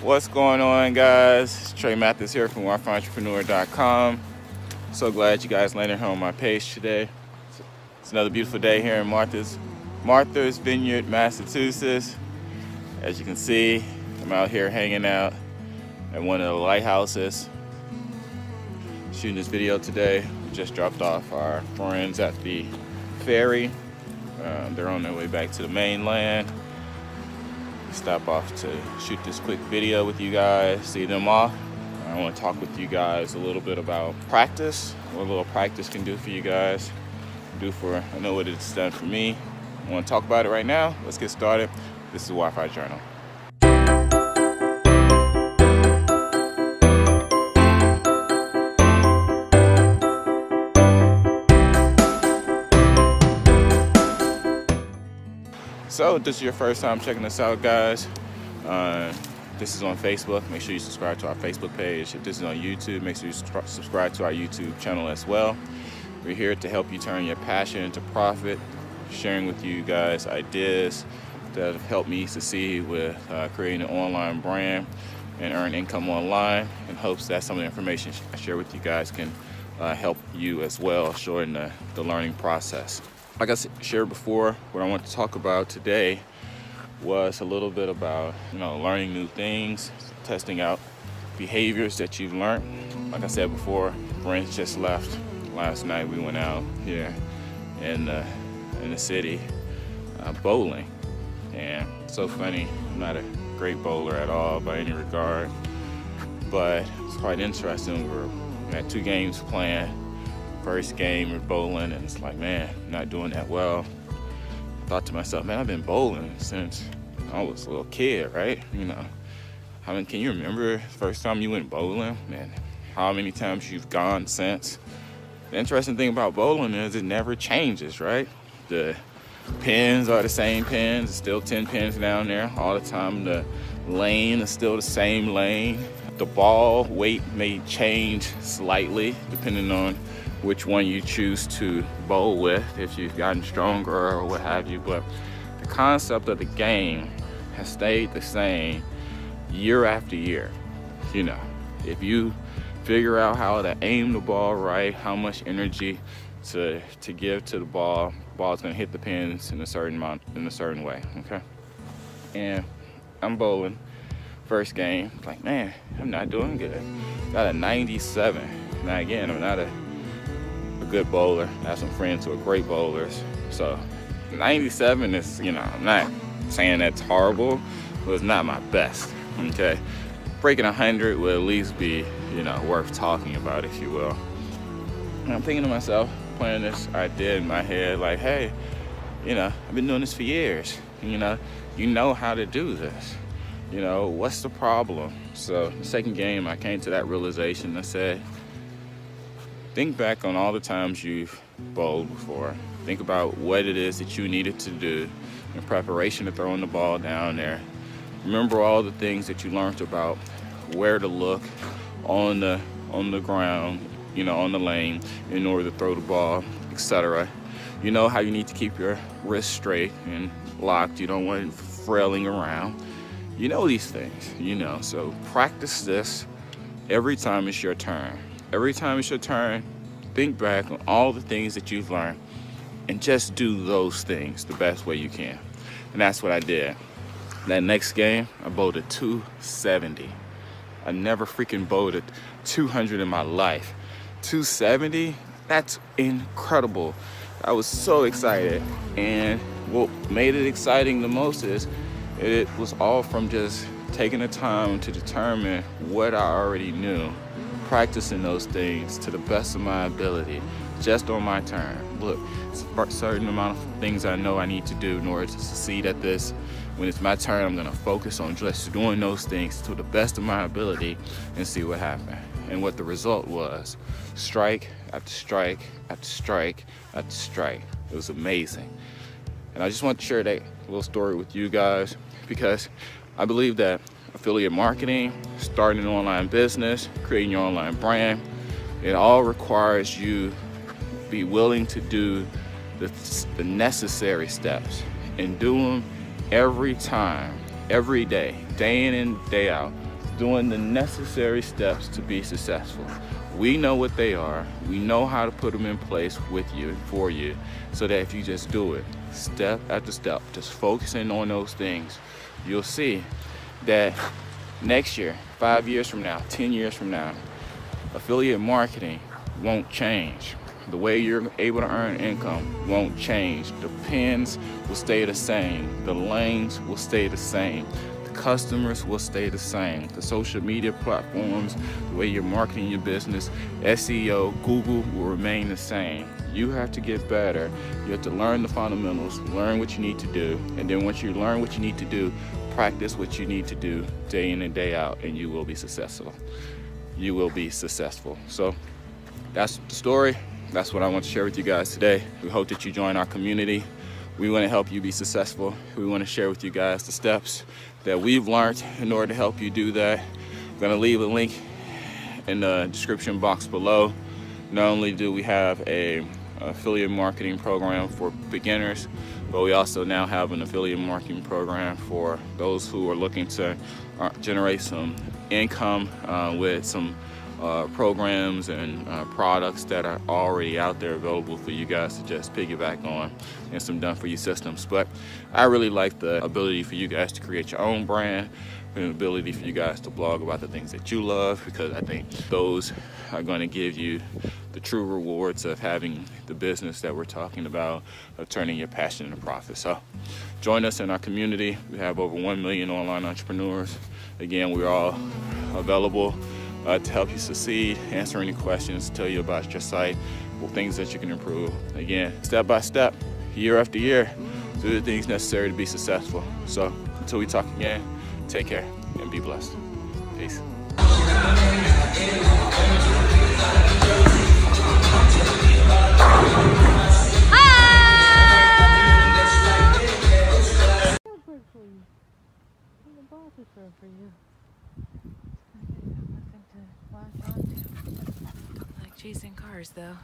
What's going on, guys? It's Trey Mathis here from WiFiEntrepreneur.com. So glad you guys landed here on my page today. It's another beautiful day here in Martha's Vineyard, Massachusetts. As you can see, I'm out here hanging out at one of the lighthouses. Shooting this video today. We just dropped off our friends at the ferry. They're on their way back to the mainland. Stop off to shoot this quick video with you guys, see them off. I want to talk with you guys a little bit about practice, what a little practice can do for you guys. I know what it's done for me. I want to talk about it right now. Let's get started. This is Wi-Fi Journal. So if this is your first time checking us out, guys, this is on Facebook. Make sure you subscribe to our Facebook page. If this is on YouTube, make sure you subscribe to our YouTube channel as well. We're here to help you turn your passion into profit, sharing with you guys ideas that have helped me succeed with creating an online brand and earn income online, in hopes that some of the information I share with you guys can help you as well, shorten the learning process. Like I shared before, what I want to talk about today was a little bit about, learning new things, testing out behaviors that you've learned. Like I said before, friends just left last night. We went out here in the city bowling, and it's so funny. I'm not a great bowler at all by any regard, but it's quite interesting. We had two games playing. First game we're bowling, and it's like, man, I'm not doing that well. I thought to myself, man, I've been bowling since I was a little kid, right? I mean, can you remember the first time you went bowling? Man, how many times you've gone since? The interesting thing about bowling is it never changes, right? The pins are the same pins. There's still 10 pins down there all the time. The lane is still the same lane. The ball weight may change slightly depending on which one you choose to bowl with, if you've gotten stronger or what have you, but the concept of the game has stayed the same year after year. If you figure out how to aim the ball right, how much energy to give to the ball, ball's gonna hit the pins in a certain amount, in a certain way, okay? And I'm bowling, first game, like, man, I'm not doing good. Got a 97. Now again, I'm not a good bowler. I have some friends who are great bowlers. So 97 is, I'm not saying that's horrible, but it's not my best, okay? Breaking 100 will at least be, worth talking about, if you will. And I'm thinking to myself, playing this idea in my head, like, hey, I've been doing this for years. You know how to do this. What's the problem? So the second game, I came to that realization. I said, think back on all the times you've bowled before. Think about what it is that you needed to do in preparation to throwing the ball down there. Remember all the things that you learned about where to look on the ground, on the lane in order to throw the ball, etc. You know how you need to keep your wrist straight and locked. You don't want it frailing around. You know these things, so practice this every time it's your turn. Every time it's your turn, think back on all the things that you've learned and just do those things the best way you can. And that's what I did. That next game, I bowled a 270. I never freaking bowled a 200 in my life. 270, that's incredible. I was so excited. And what made it exciting the most is it was all from just taking the time to determine what I already knew, practicing those things to the best of my ability, just on my turn. Look, it's a certain amount of things I know I need to do in order to succeed at this. When it's my turn, I'm gonna focus on just doing those things to the best of my ability and see what happened. And what the result was, strike after strike after strike after strike. It was amazing. And I just want to share that little story with you guys, because I believe that affiliate marketing, starting an online business, creating your online brand, it all requires you be willing to do the necessary steps and do them every time, every day, day in and day out, doing the necessary steps to be successful. We know what they are. We know how to put them in place with you and for you, so that if you just do it step after step, just focusing on those things, you'll see that next year, 5 years from now, 10 years from now, affiliate marketing won't change. The way you're able to earn income won't change. The pins will stay the same. The lanes will stay the same. The customers will stay the same. The social media platforms, the way you're marketing your business, SEO, Google will remain the same. You have to get better. You have to learn the fundamentals, learn what you need to do, and then once you learn what you need to do, practice what you need to do day in and day out, and you will be successful. You will be successful. So that's the story. That's what I want to share with you guys today. We hope that you join our community. We want to help you be successful. We want to share with you guys the steps that we've learned in order to help you do that. I'm going to leave a link in the description box below. Not only do we have an affiliate marketing program for beginners, but we also now have an affiliate marketing program for those who are looking to generate some income with some programs and products that are already out there available for you guys to just piggyback on, and some done for you systems. But I really like the ability for you guys to create your own brand, and the ability for you guys to blog about the things that you love, because I think those are going to give you the true rewards of having the business that we're talking about, of turning your passion into profit. So join us in our community. We have over 1 million online entrepreneurs. Again, we're all available to help you succeed, answer any questions, tell you about your site, things that you can improve. Again, step by step, year after year, do the things necessary to be successful. So until we talk again, take care and be blessed. Peace. Chasing cars though.